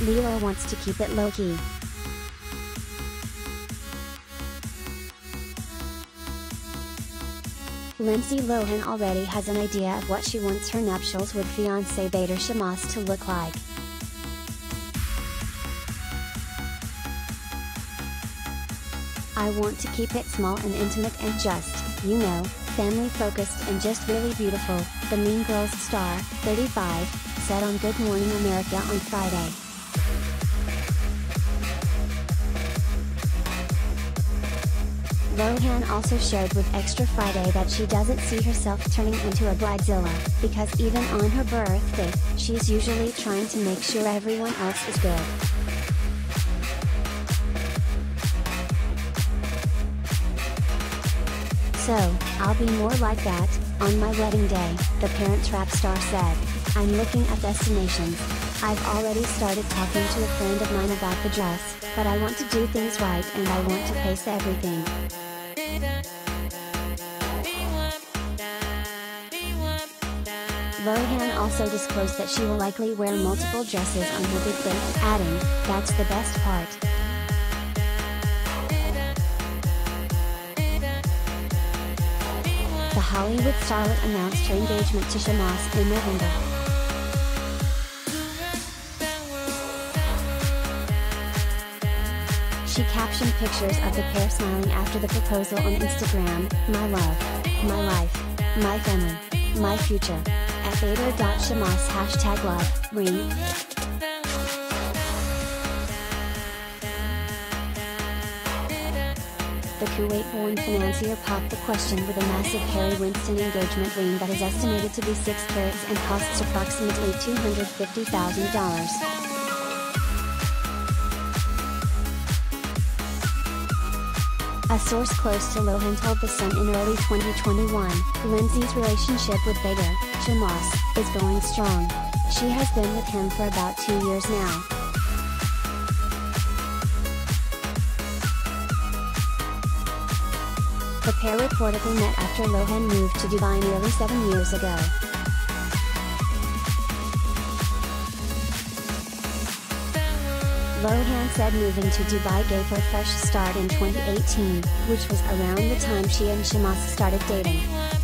LiLo wants to keep it low-key. Lindsay Lohan already has an idea of what she wants her nuptials with fiancé Bader Shammas to look like. I want to keep it small and intimate and just, you know, family-focused and just really beautiful, the Mean Girls star, 35, said on Good Morning America on Friday. Lohan also shared with Extra Friday that she doesn't see herself turning into a bridezilla, because even on her birthday, she's usually trying to make sure everyone else is good. So, I'll be more like that, on my wedding day, the Parent Trap star said. I'm looking at destinations. I've already started talking to a friend of mine about the dress, but I want to do things right and I want to pace everything. Lohan also disclosed that she will likely wear multiple dresses on her big day, adding, that's the best part. The Hollywood starlet announced her engagement to Shammas in November. She captioned pictures of the pair smiling after the proposal on Instagram, my love, my life, my family. My future, at Bader.Shammas #love, ring. The Kuwait-born financier popped the question with a massive Harry Winston engagement ring that is estimated to be 6 carats and costs approximately $250,000. A source close to Lohan told The Sun in early 2021, Lindsay's relationship with Bader Shammas is going strong. She has been with him for about 2 years now. The pair reportedly met after Lohan moved to Dubai nearly 7 years ago. Lohan said moving to Dubai gave her a fresh start in 2018, which was around the time she and Shammas started dating.